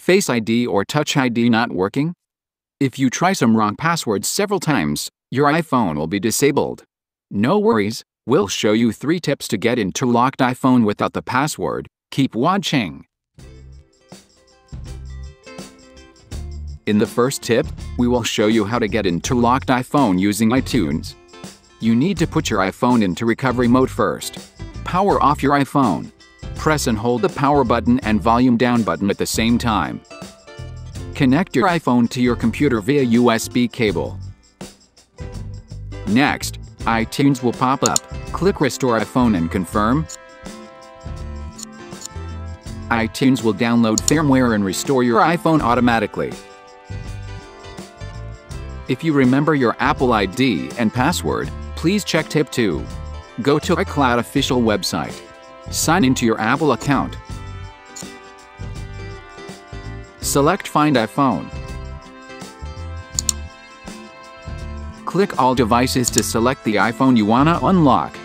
Face ID or Touch ID not working? If you try some wrong passwords several times, your iPhone will be disabled. No worries, we'll show you 3 tips to get into locked iPhone without the password. Keep watching. In the first tip, we will show you how to get into locked iPhone using iTunes. You need to put your iPhone into recovery mode first. Power off your iPhone. Press and hold the power button and volume down button at the same time. Connect your iPhone to your computer via USB cable. Next, iTunes will pop up. Click Restore iPhone and confirm. iTunes will download firmware and restore your iPhone automatically. If you remember your Apple ID and password, please check tip 2. Go to iCloud official website. Sign into your Apple account. Select Find iPhone. Click All Devices to select the iPhone you wanna unlock.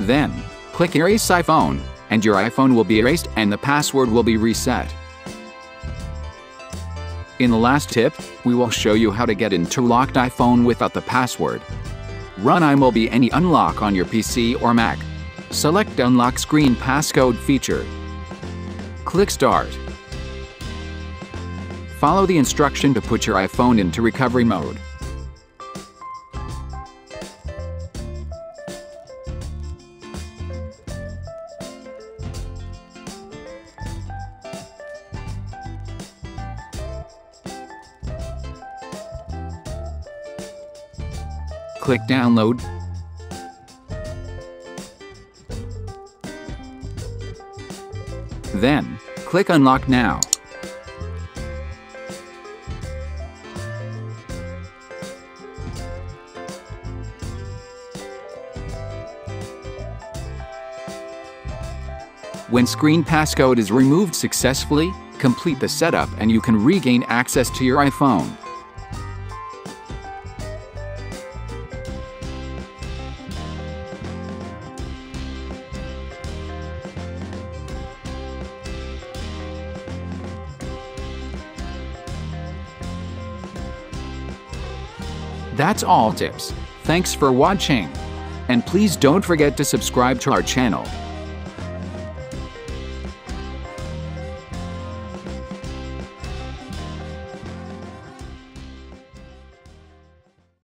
Then, click Erase iPhone, and your iPhone will be erased and the password will be reset. In the last tip, we will show you how to get into locked iPhone without the password. Run iMobie AnyUnlock on your PC or Mac. Select Unlock Screen Passcode feature. Click Start. Follow the instruction to put your iPhone into recovery mode. Click Download. Then, click Unlock Now. When screen passcode is removed successfully, complete the setup and you can regain access to your iPhone. That's all tips. Thanks for watching. And please don't forget to subscribe to our channel.